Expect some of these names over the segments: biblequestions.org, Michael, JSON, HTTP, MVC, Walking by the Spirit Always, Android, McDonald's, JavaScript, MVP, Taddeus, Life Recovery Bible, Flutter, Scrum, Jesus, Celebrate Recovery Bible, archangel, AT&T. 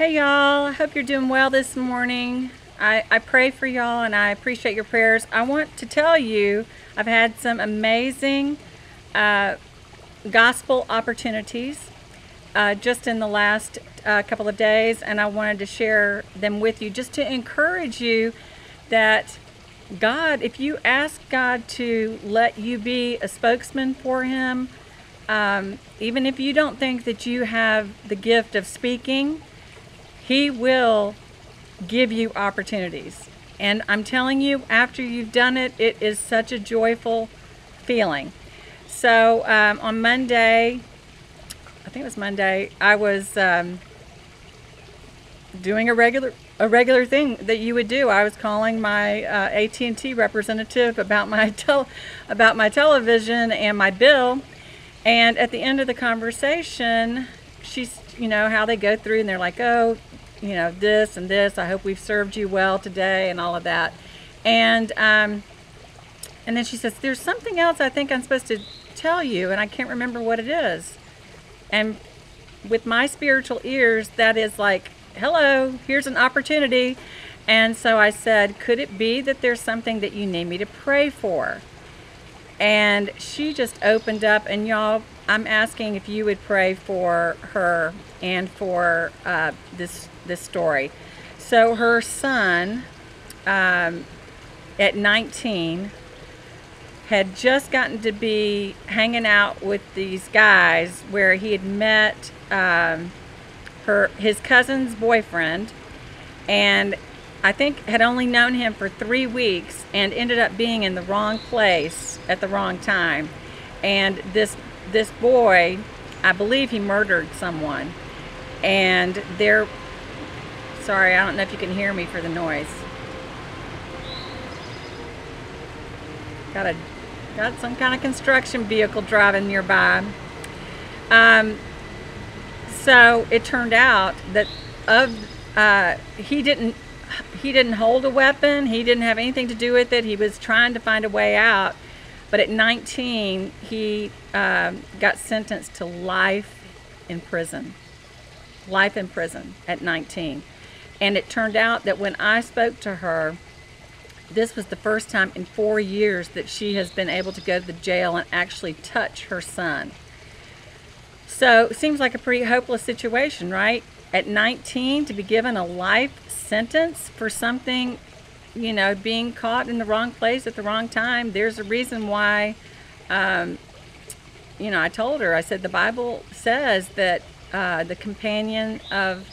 Hey y'all, I hope you're doing well this morning. I pray for y'all and I appreciate your prayers. I want to tell you I've had some amazing gospel opportunities just in the last couple of days, and I wanted to share them with you just to encourage you that God, if you ask God to let you be a spokesman for Him, even if you don't think that you have the gift of speaking, He will give you opportunities. And I'm telling you, after you've done it, it is such a joyful feeling. So on Monday, I think it was Monday, I was doing a regular thing that you would do. I was calling my AT&T representative about my television and my bill. And at the end of the conversation, she's, you know, how they go through and they're like, oh, you know, this and this, I hope we've served you well today and all of that. And then she says, there's something else I think I'm supposed to tell you and I can't remember what it is. And with my spiritual ears, that is like, hello, here's an opportunity. And so I said, could it be that there's something that you need me to pray for? And she just opened up, and y'all, I'm asking if you would pray for her and for this story. So her son, at 19, had just gotten to be hanging out with these guys where he had met his cousin's boyfriend, and I think had only known him for 3 weeks and ended up being in the wrong place at the wrong time. And this boy, I believe he murdered someone, and they're, sorry, I don't know if you can hear me for the noise. Got some kind of construction vehicle driving nearby. So it turned out that he didn't hold a weapon, he didn't have anything to do with it, he was trying to find a way out. But at 19, he got sentenced to life in prison. Life in prison at 19. And it turned out that when I spoke to her, this was the first time in 4 years that she has been able to go to the jail and actually touch her son. So it seems like a pretty hopeless situation, right? At 19, to be given a life sentence for something, you know, being caught in the wrong place at the wrong time. There's a reason why, you know, I told her, I said, the Bible says that the companion of,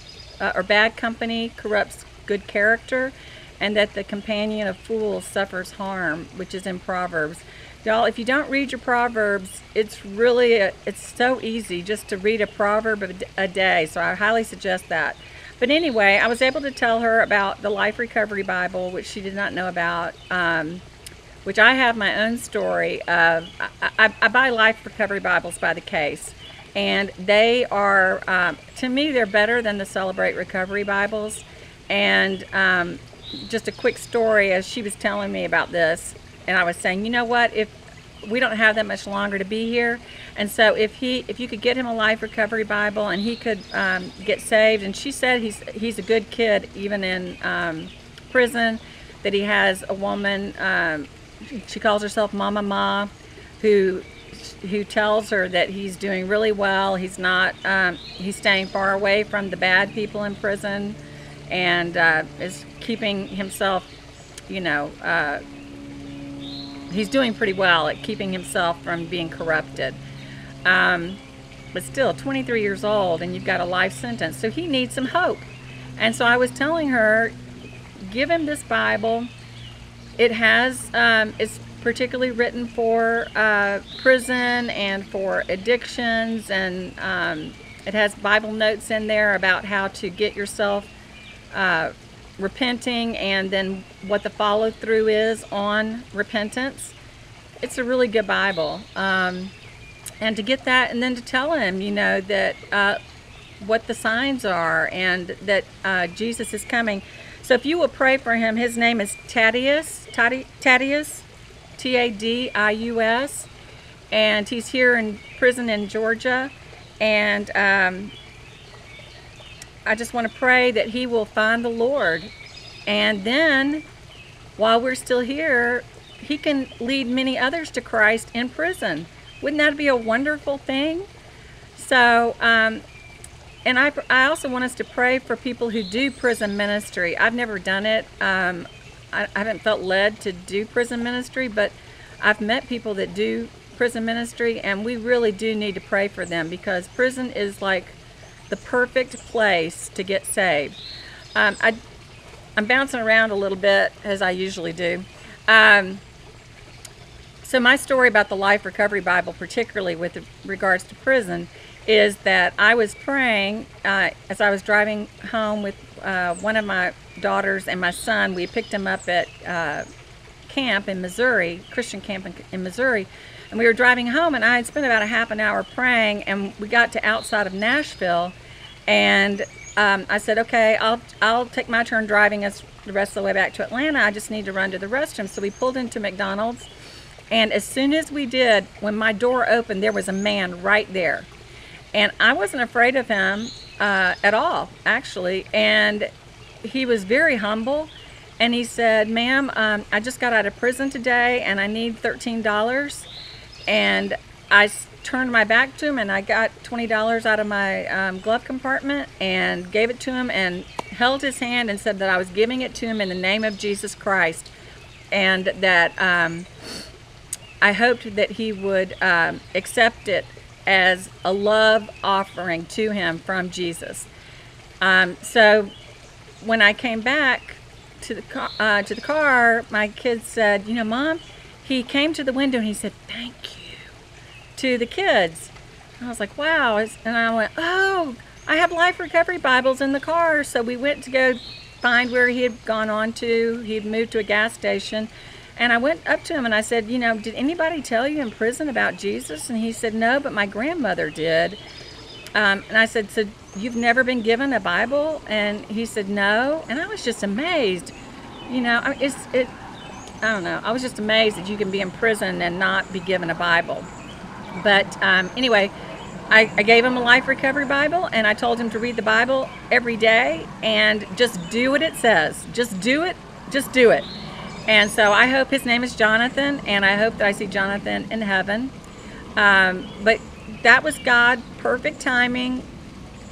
or bad company corrupts good character, and that the companion of fools suffers harm, which is in Proverbs. Y'all, if you don't read your Proverbs, it's really, it's so easy just to read a proverb a day, so I highly suggest that. But anyway, I was able to tell her about the Life Recovery Bible, which she did not know about, which I have my own story of. I buy Life Recovery Bibles by the case, and they are, to me, they're better than the Celebrate Recovery Bibles. And just a quick story, as she was telling me about this, and I was saying, you know what, if we don't have that much longer to be here, and so if you could get him a Life Recovery Bible and he could get saved, and she said he's a good kid even in prison, that he has a woman, she calls herself Mama Ma, who tells her that he's doing really well, he's not, he's staying far away from the bad people in prison, and is keeping himself, you know, he's doing pretty well at keeping himself from being corrupted. But still, 23 years old, and you've got a life sentence. So he needs some hope. And so I was telling her, give him this Bible. It has, it's particularly written for prison and for addictions. And it has Bible notes in there about how to get yourself repenting, and then what the follow-through is on repentance. It's a really good Bible, and to get that, and then to tell him, you know, that what the signs are, and that Jesus is coming. So if you will pray for him, his name is Taddeus, T-A-D-I-U-S, and he's here in prison in Georgia, and I just want to pray that he will find the Lord. And then, while we're still here, he can lead many others to Christ in prison. Wouldn't that be a wonderful thing? So, and I also want us to pray for people who do prison ministry. I've never done it. I haven't felt led to do prison ministry, but I've met people that do prison ministry, and we really do need to pray for them, because prison is like the perfect place to get saved. I'm bouncing around a little bit, as I usually do. So my story about the Life Recovery Bible, particularly with regards to prison, is that I was praying as I was driving home with one of my daughters and my son. We picked him up at camp in Missouri, Christian camp in Missouri, and we were driving home, and I had spent about a half an hour praying, and we got to outside of Nashville, and I said, okay, I'll take my turn driving us the rest of the way back to Atlanta. I just need to run to the restroom. So we pulled into McDonald's, and as soon as we did, when my door opened, there was a man right there, and I wasn't afraid of him at all, actually. And he was very humble, and he said, ma'am, I just got out of prison today, and I need $13. And I turned my back to him, and I got $20 out of my glove compartment and gave it to him, and held his hand and said that I was giving it to him in the name of Jesus Christ, and that I hoped that he would accept it as a love offering to him from Jesus. So when I came back to the car, my kids said, you know, Mom, he came to the window and he said, thank you, to the kids. And I was like, wow. And I went, oh, I have Life Recovery Bibles in the car. So we went to go find where he had gone on to. He'd moved to a gas station. And I went up to him and I said, you know, did anybody tell you in prison about Jesus? And he said, no, but my grandmother did. And I said, so you've never been given a Bible? And he said, no. And I was just amazed. You know, I don't know. I was just amazed that you can be in prison and not be given a Bible. But anyway, I gave him a Life Recovery Bible, and I told him to read the Bible every day and just do what it says. Just do it. Just do it. And so I hope his name is Jonathan, and I hope that I see Jonathan in heaven. But that was God's perfect timing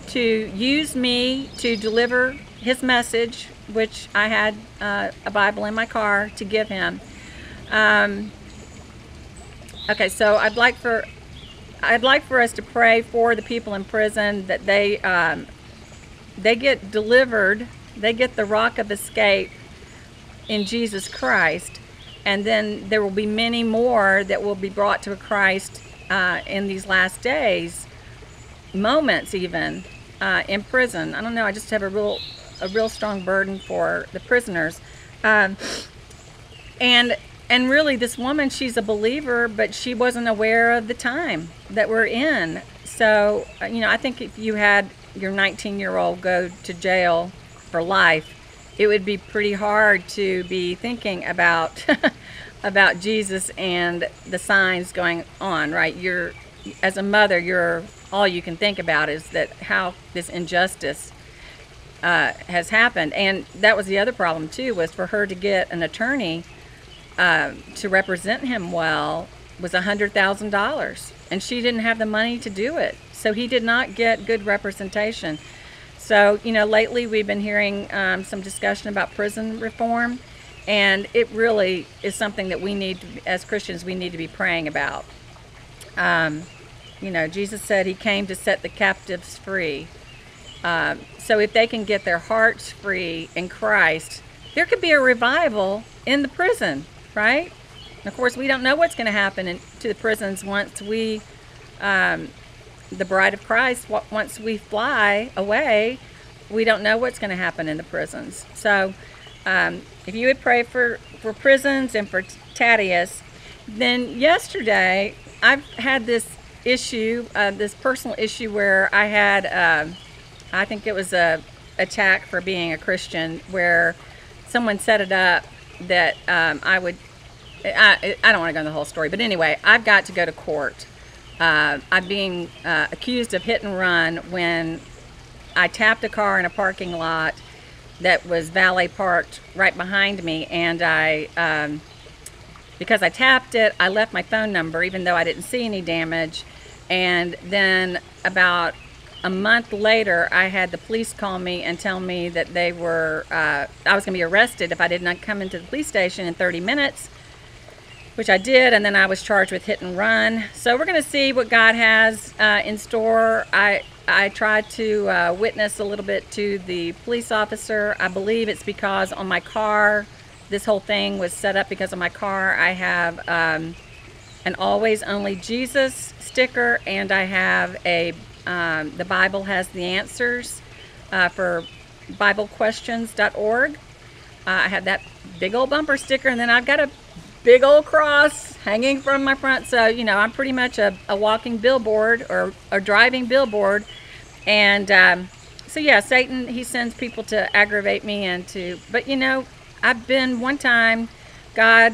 to use me to deliver his message, which I had a Bible in my car to give him. Okay, so I'd like for us to pray for the people in prison, that they get delivered, they get the rock of escape in Jesus Christ, and then there will be many more that will be brought to Christ in these last days, moments even, in prison. I don't know, I just have a real strong burden for the prisoners. And really, this woman, she's a believer, but she wasn't aware of the time that we're in. So, you know, I think if you had your 19-year-old go to jail for life, it would be pretty hard to be thinking about about Jesus and the signs going on, right? You're, as a mother, you're, all you can think about is that how this injustice has happened. And that was the other problem too, was for her to get an attorney to represent him well was $100,000, and she didn't have the money to do it, so he did not get good representation. So, you know, lately we've been hearing some discussion about prison reform, and it really is something that we need to, as Christians, we need to be praying about. You know, Jesus said he came to set the captives free, so if they can get their hearts free in Christ, there could be a revival in the prison, right? And of course, we don't know what's going to happen to the prisons once we, the bride of Christ, once we fly away, we don't know what's going to happen in the prisons. So if you would pray for prisons and for Taddeus. Then yesterday, I've had this issue, this personal issue, where I had, I think it was an attack for being a Christian, where someone set it up that I don't want to go into the whole story, but anyway, I've got to go to court. I'm being accused of hit and run when I tapped a car in a parking lot that was valet parked right behind me, and I, because I tapped it, I left my phone number even though I didn't see any damage. And then about a month later, I had the police call me and tell me that they were, I was going to be arrested if I did not come into the police station in 30 minutes, which I did, and then I was charged with hit and run. So we're going to see what God has in store. I tried to witness a little bit to the police officer. I believe it's because on my car, this whole thing was set up because of my car. I have an Always Only Jesus sticker, and I have a, the Bible has the answers for biblequestions.org. I have that big old bumper sticker, and then I've got a big old cross hanging from my front. So, you know, I'm pretty much a walking billboard or driving billboard. And so, yeah, Satan, he sends people to aggravate me and to, but you know, I've been, one time God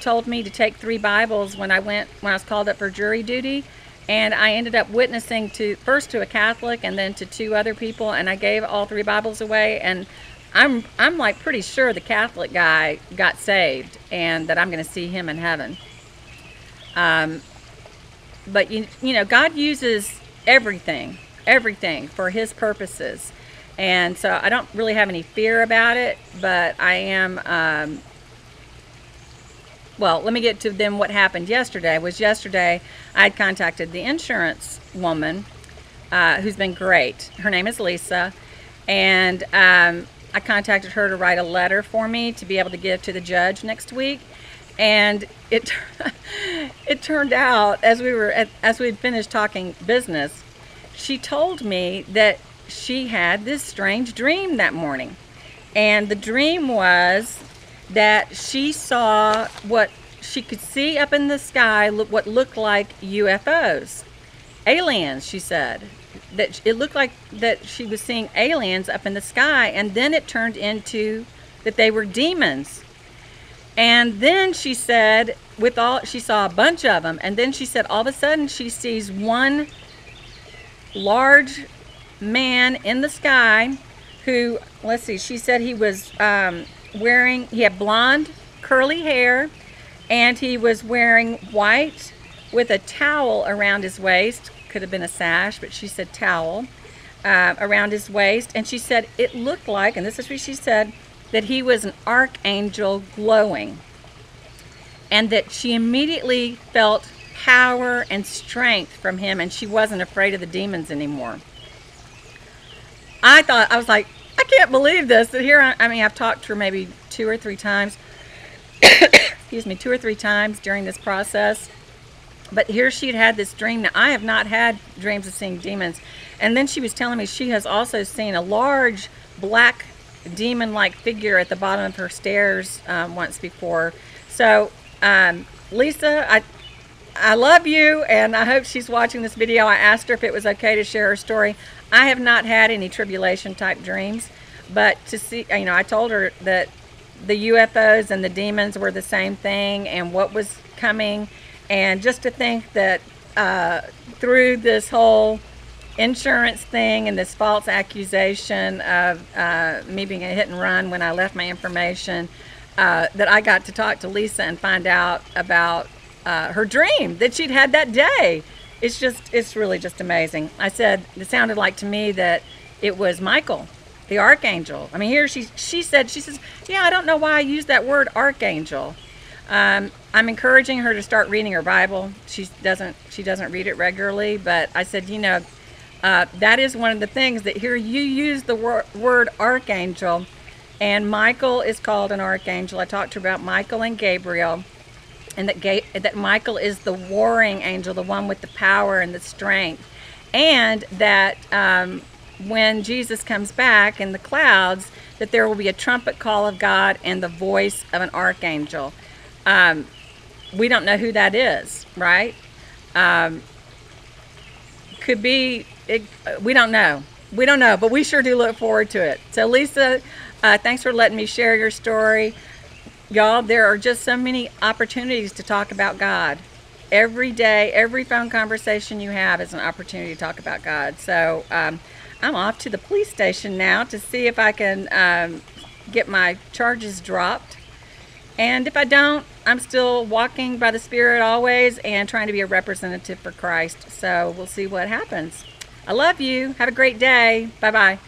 told me to take 3 Bibles when I was called up for jury duty, and I ended up witnessing first to a Catholic and then to 2 other people, and I gave all 3 Bibles away, and I'm like pretty sure the Catholic guy got saved and that I'm going to see him in heaven. But you know, God uses everything for His purposes. And so I don't really have any fear about it, but I am, well, let me get to then what happened yesterday. I had contacted the insurance woman, who's been great. Her name is Lisa. And I contacted her to write a letter for me to be able to give to the judge next week. And it turned out, as we had finished talking business, she told me that she had this strange dream that morning, and the dream was that she saw what she could see up in the sky, what looked like UFOs, aliens. She said that it looked like that she was seeing aliens up in the sky, and then it turned into that they were demons. And then she said, she saw a bunch of them, and then she said all of a sudden she sees one large man in the sky who, let's see, she said he was he had blonde curly hair, and he was wearing white with a towel around his waist. Could have been a sash, but she said towel around his waist. And she said it looked like, and this is what she said, that he was an archangel glowing, and that she immediately felt power and strength from him, and she wasn't afraid of the demons anymore. I thought, I was like, I can't believe this. That here, I mean, I've talked to her maybe 2 or 3 times. Excuse me, 2 or 3 times during this process. But here she had had this dream. Now, I have not had dreams of seeing demons. And then she was telling me she has also seen a large black demon-like figure at the bottom of her stairs once before. So, Lisa, I love you, and I hope she's watching this video. I asked her if it was okay to share her story. I have not had any tribulation type dreams, but to see, you know, I told her that the UFOs and the demons were the same thing, and what was coming, and just to think that through this whole insurance thing and this false accusation of me being a hit and run when I left my information, that I got to talk to Lisa and find out about her dream that she'd had that day. It's really just amazing. I said, it sounded like to me that it was Michael, the archangel. I mean, here she says, yeah, I don't know why I use that word archangel. I'm encouraging her to start reading her Bible. She doesn't read it regularly, but I said, you know, that is one of the things that here you use the word archangel, and Michael is called an archangel. I talked to her about Michael and Gabriel. And that Michael is the warring angel, the one with the power and the strength. And that when Jesus comes back in the clouds, that there will be a trumpet call of God and the voice of an archangel. We don't know who that is, right? Could be, we don't know. We don't know, but we sure do look forward to it. So Lisa, thanks for letting me share your story. Y'all, there are just so many opportunities to talk about God. Every day, every phone conversation you have is an opportunity to talk about God. So I'm off to the police station now to see if I can get my charges dropped. And if I don't, I'm still walking by the Spirit always and trying to be a representative for Christ. So we'll see what happens. I love you. Have a great day. Bye-bye.